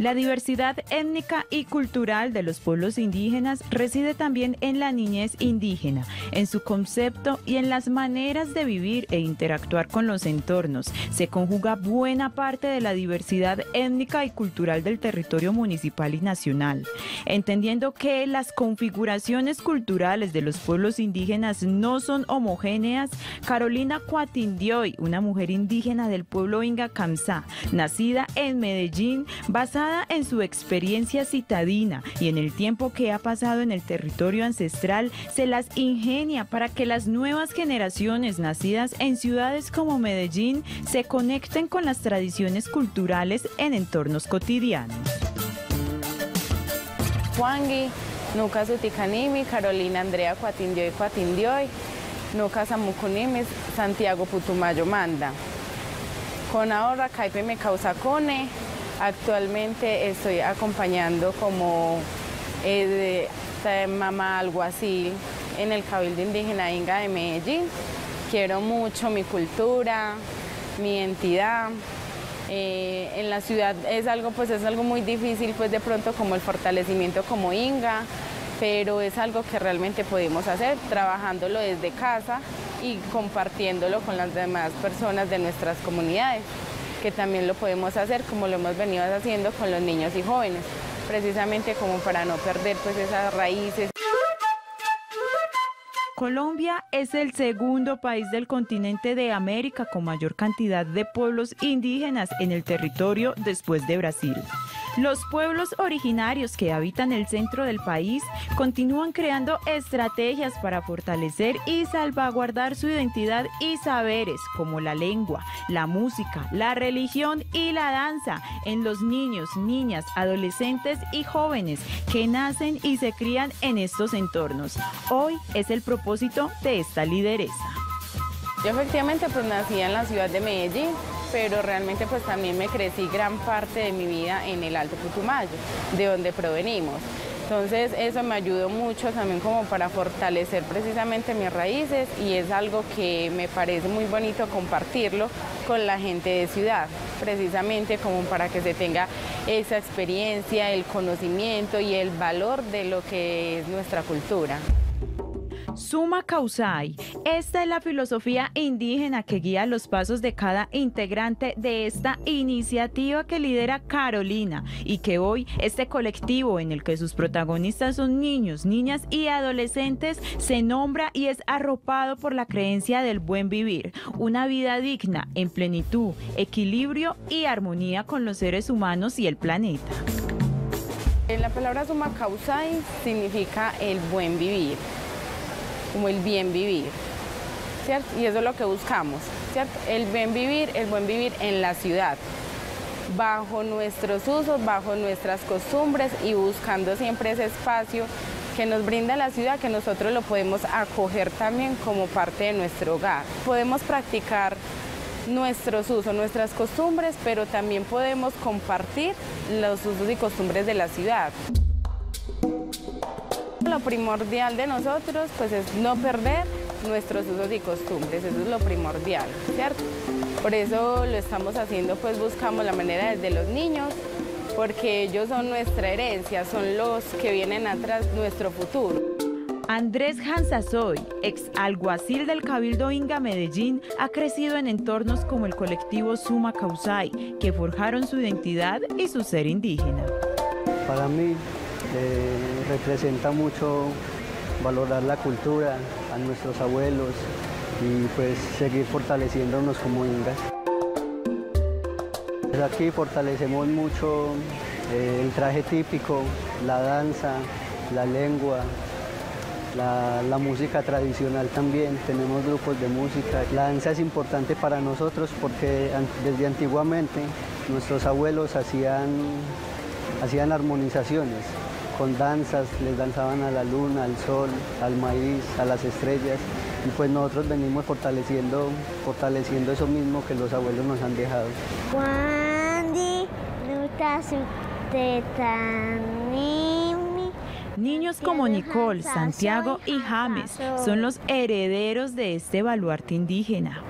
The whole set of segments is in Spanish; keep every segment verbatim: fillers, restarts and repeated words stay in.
La diversidad étnica y cultural de los pueblos indígenas reside también en la niñez indígena, en su concepto y en las maneras de vivir e interactuar con los entornos. Se conjuga buena parte de la diversidad étnica y cultural del territorio municipal y nacional, entendiendo que las configuraciones culturales de los pueblos indígenas no son homogéneas. Carolina Cuatindioy, una mujer indígena del pueblo Inga Kamsá, nacida en Medellín, basada en su experiencia citadina y en el tiempo que ha pasado en el territorio ancestral, se las ingenia para que las nuevas generaciones nacidas en ciudades como Medellín se conecten con las tradiciones culturales en entornos cotidianos. Juan Gui, Nuka Zutikanimi, Carolina Andrea Cuatindioy Cuatindioy, Nuka Samuconimi, Santiago Putumayo Manda. Con ahora Caipe Mecausa cone. Actualmente estoy acompañando como eh, de, de mamá alguacil en el Cabildo Indígena Inga de Medellín. Quiero mucho mi cultura, mi identidad. Eh, en la ciudad es algo, pues, es algo muy difícil, pues de pronto como el fortalecimiento como Inga, pero es algo que realmente podemos hacer trabajándolo desde casa y compartiéndolo con las demás personas de nuestras comunidades, que también lo podemos hacer como lo hemos venido haciendo con los niños y jóvenes, precisamente como para no perder, pues, esas raíces. Colombia es el segundo país del continente de América con mayor cantidad de pueblos indígenas en el territorio después de Brasil. Los pueblos originarios que habitan el centro del país continúan creando estrategias para fortalecer y salvaguardar su identidad y saberes, como la lengua, la música, la religión y la danza, en los niños, niñas, adolescentes y jóvenes que nacen y se crían en estos entornos. Hoy es el propósito de esta lideresa. Yo efectivamente, pues, nací en la ciudad de Medellín, pero realmente, pues, también me crecí gran parte de mi vida en el Alto Putumayo, de donde provenimos. Entonces eso me ayudó mucho también como para fortalecer precisamente mis raíces, y es algo que me parece muy bonito compartirlo con la gente de ciudad, precisamente como para que se tenga esa experiencia, el conocimiento y el valor de lo que es nuestra cultura. Sumak Kawsay. Esta es la filosofía indígena que guía los pasos de cada integrante de esta iniciativa que lidera Carolina, y que hoy este colectivo, en el que sus protagonistas son niños, niñas y adolescentes, se nombra y es arropado por la creencia del buen vivir, una vida digna, en plenitud, equilibrio y armonía con los seres humanos y el planeta. La palabra Sumak Kawsay significa el buen vivir, como el bien vivir, ¿cierto? Y eso es lo que buscamos, ¿cierto? El bien vivir, el buen vivir en la ciudad, bajo nuestros usos, bajo nuestras costumbres, y buscando siempre ese espacio que nos brinda la ciudad, que nosotros lo podemos acoger también como parte de nuestro hogar. Podemos practicar nuestros usos, nuestras costumbres, pero también podemos compartir los usos y costumbres de la ciudad. Lo primordial de nosotros, pues, es no perder nuestros usos y costumbres, eso es lo primordial, ¿cierto? Por eso lo estamos haciendo, pues buscamos la manera desde los niños, porque ellos son nuestra herencia, son los que vienen atrás, nuestro futuro. Andrés Hansasoy, ex alguacil del Cabildo Inga Medellín, ha crecido en entornos como el colectivo Sumak Kawsay, que forjaron su identidad y su ser indígena. Para mí, Eh, representa mucho valorar la cultura, a nuestros abuelos, y pues seguir fortaleciéndonos como ingas. Pues aquí fortalecemos mucho eh, el traje típico, la danza, la lengua, la, la música tradicional también, tenemos grupos de música. La danza es importante para nosotros porque desde antiguamente nuestros abuelos hacían, hacían armonizaciones con danzas, les danzaban a la luna, al sol, al maíz, a las estrellas, y pues nosotros venimos fortaleciendo, fortaleciendo eso mismo que los abuelos nos han dejado. Niños como Nicole, Santiago y James son los herederos de este baluarte indígena.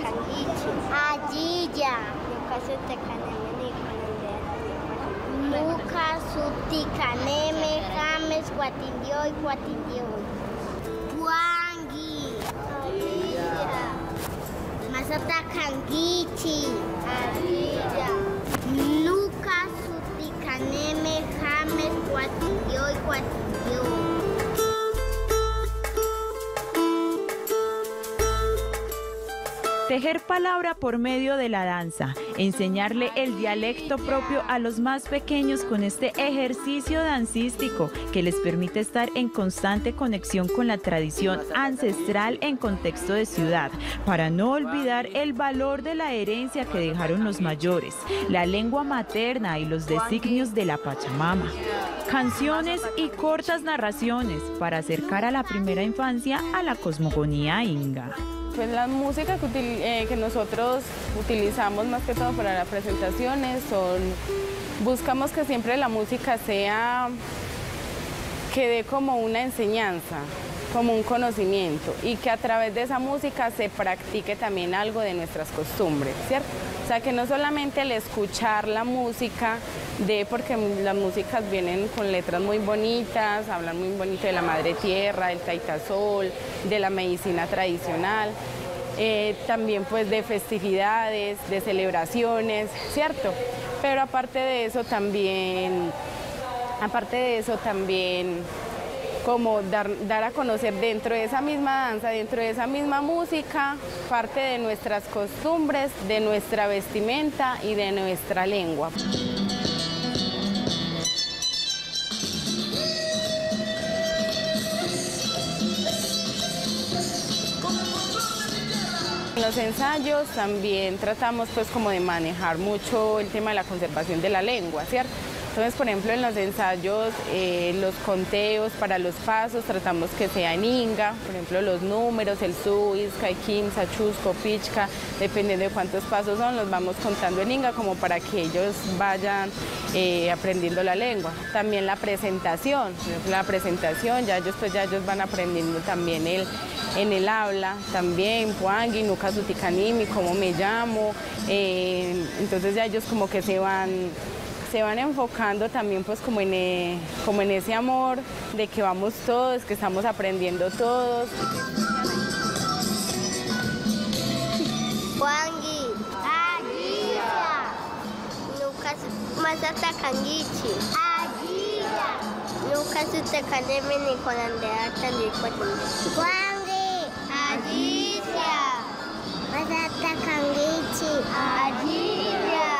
Canguichi. Ayiya. Nuka Zutikanimi, Nuka Zutikanimi, James, Cuatindioy, Cuatindioy. Juan Gui. Ayiya. Masata Canguichi. Ayiya. Nuka Zutikanimi, James, Cuatindioy, Cuatindioy. Tejer palabra por medio de la danza, enseñarle el dialecto propio a los más pequeños con este ejercicio dancístico que les permite estar en constante conexión con la tradición ancestral en contexto de ciudad, para no olvidar el valor de la herencia que dejaron los mayores, la lengua materna y los designios de la Pachamama. Canciones y cortas narraciones para acercar a la primera infancia a la cosmogonía inga. Pues la música que, util, eh, que nosotros utilizamos más que todo para las presentaciones son, buscamos que siempre la música sea, que dé como una enseñanza, como un conocimiento, y que a través de esa música se practique también algo de nuestras costumbres, ¿cierto? O sea, que no solamente el escuchar la música, de porque las músicas vienen con letras muy bonitas, hablan muy bonito de la madre tierra, del taitasol, de la medicina tradicional, eh, también pues de festividades, de celebraciones, ¿cierto? Pero aparte de eso también, aparte de eso también, como dar, dar a conocer dentro de esa misma danza, dentro de esa misma música, parte de nuestras costumbres, de nuestra vestimenta y de nuestra lengua. En los ensayos también tratamos pues como de manejar mucho el tema de la conservación de la lengua, ¿cierto? Entonces, por ejemplo, en los ensayos, eh, los conteos para los pasos, tratamos que sea en inga, por ejemplo, los números, el suis, kaikim, sachusco, pichca, dependiendo de cuántos pasos son, los vamos contando en inga como para que ellos vayan eh, aprendiendo la lengua. También la presentación, la presentación, ya ellos, pues, ya ellos van aprendiendo también el, en el habla, también, Puangui, Nuka Zutikanimi, cómo me llamo, eh, entonces ya ellos como que se van... se van enfocando también pues como en, eh, como en ese amor de que vamos todos, que estamos aprendiendo todos. Wangui, Aguilla, Nuka Zutikanimi, Aguilla, Nuka Zutikanimi, Nuka Andrea Cuatindioy, Cuatindioy. Wangui, Aguilla, Nuka Zutikanimi, Aguilla.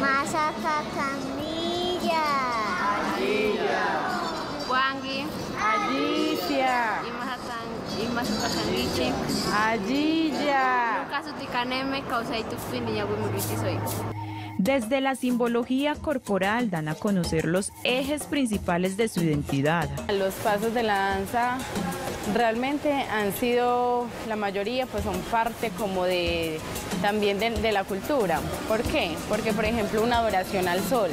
Masata Camilla, Wangui, Ayiya, y Masata Camilla, Ayiya, Nuka Zutikanimi, Kawsay Tupin, niña soy. Desde la simbología corporal dan a conocer los ejes principales de su identidad. Los pasos de la danza realmente han sido, la mayoría pues son parte como de, también de, de la cultura. ¿Por qué? Porque por ejemplo una oración al sol,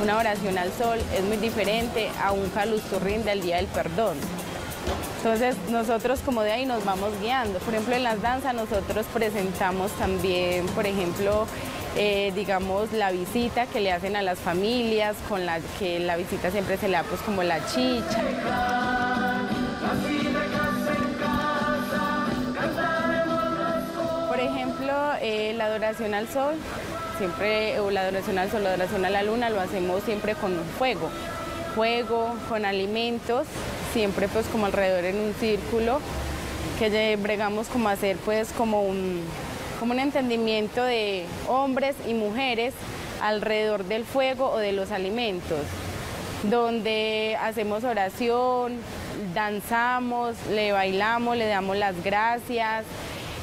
una oración al sol es muy diferente a un calusturrín del Día del Perdón. Entonces nosotros como de ahí nos vamos guiando. Por ejemplo en las danzas nosotros presentamos también, por ejemplo, Eh, digamos, la visita que le hacen a las familias, con la que la visita siempre se le da pues como la chicha. Por ejemplo, eh, la adoración al sol, siempre, o la adoración al sol, la adoración a la luna, lo hacemos siempre con fuego, fuego, con alimentos, siempre pues como alrededor en un círculo, que bregamos como hacer pues como un... como un entendimiento de hombres y mujeres alrededor del fuego o de los alimentos, donde hacemos oración, danzamos, le bailamos, le damos las gracias.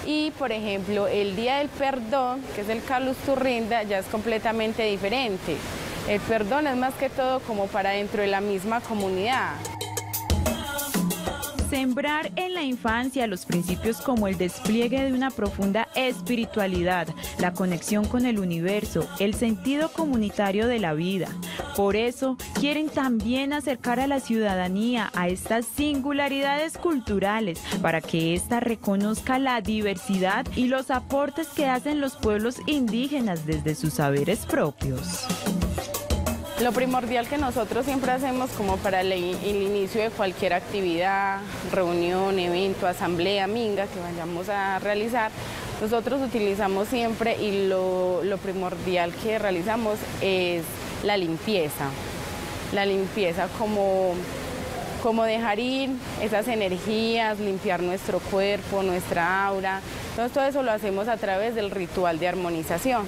Y, por ejemplo, el Día del Perdón, que es el Carlos Turrinda, ya es completamente diferente. El perdón es más que todo como para dentro de la misma comunidad. Sembrar en la infancia los principios como el despliegue de una profunda espiritualidad, la conexión con el universo, el sentido comunitario de la vida. Por eso quieren también acercar a la ciudadanía a estas singularidades culturales para que ésta reconozca la diversidad y los aportes que hacen los pueblos indígenas desde sus saberes propios. Lo primordial que nosotros siempre hacemos como para el, el inicio de cualquier actividad, reunión, evento, asamblea, minga que vayamos a realizar, nosotros utilizamos siempre y lo, lo primordial que realizamos es la limpieza. La limpieza como, como dejar ir esas energías, limpiar nuestro cuerpo, nuestra aura. Entonces todo eso lo hacemos a través del ritual de armonización,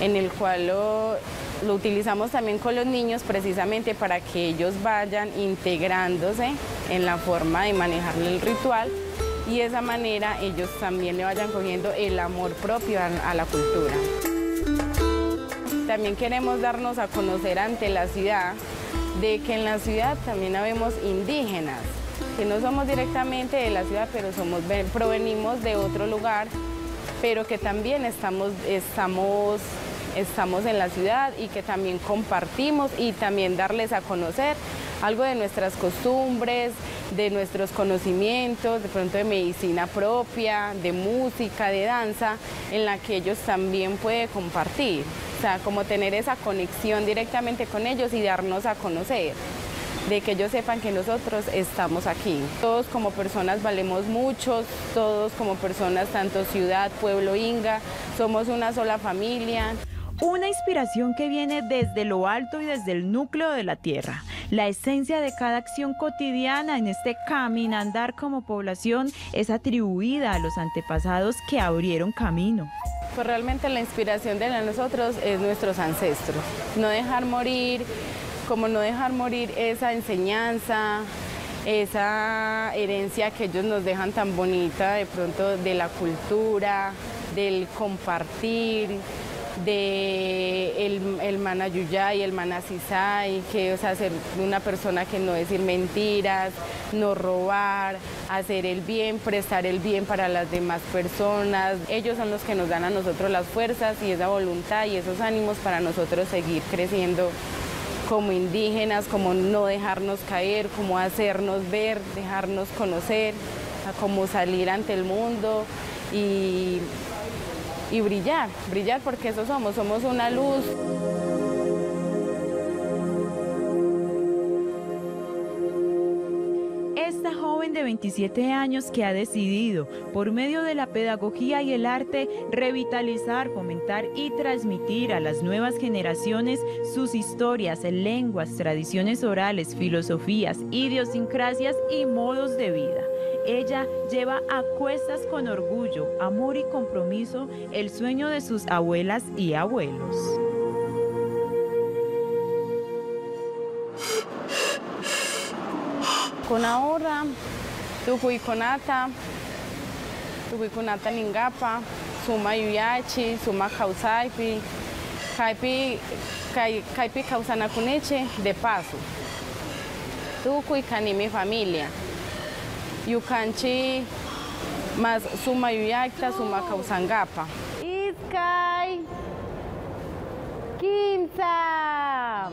en el cual lo... Lo utilizamos también con los niños precisamente para que ellos vayan integrándose en la forma de manejar el ritual y de esa manera ellos también le vayan cogiendo el amor propio a la cultura. También queremos darnos a conocer ante la ciudad de que en la ciudad también habemos indígenas, que no somos directamente de la ciudad, pero somos, provenimos de otro lugar, pero que también estamos... estamos estamos en la ciudad y que también compartimos y también darles a conocer algo de nuestras costumbres, de nuestros conocimientos, de pronto de medicina propia, de música, de danza, en la que ellos también pueden compartir. O sea, como tener esa conexión directamente con ellos y darnos a conocer, de que ellos sepan que nosotros estamos aquí. Todos como personas valemos mucho, todos como personas, tanto ciudad, pueblo, inga, somos una sola familia. Una inspiración que viene desde lo alto y desde el núcleo de la tierra. La esencia de cada acción cotidiana en este caminandar como población es atribuida a los antepasados que abrieron camino. Pues realmente la inspiración de nosotros es nuestros ancestros. No dejar morir, como no dejar morir esa enseñanza, esa herencia que ellos nos dejan tan bonita de pronto de la cultura, del compartir, de el, el manayuyay, el manasizay, que o sea, ser una persona que no decir mentiras, no robar, hacer el bien, prestar el bien para las demás personas. Ellos son los que nos dan a nosotros las fuerzas y esa voluntad y esos ánimos para nosotros seguir creciendo como indígenas, como no dejarnos caer, como hacernos ver, dejarnos conocer, como salir ante el mundo y... y brillar, brillar porque eso somos, somos una luz. Esta joven de veintisiete años que ha decidido, por medio de la pedagogía y el arte, revitalizar, fomentar y transmitir a las nuevas generaciones sus historias, lenguas, tradiciones orales, filosofías, idiosincrasias y modos de vida. Ella lleva a cuestas con orgullo, amor y compromiso el sueño de sus abuelas y abuelos. Conahora, Tucuiconata, Tucuiconata Ningapa, Sumayuyachi, Sumak Kawsay, Caipe Mecausa cone de paso. Tucuicanimi familia. Yucanchi más Sumayuyacta, Sumakausangapa. Itzkay Kinza.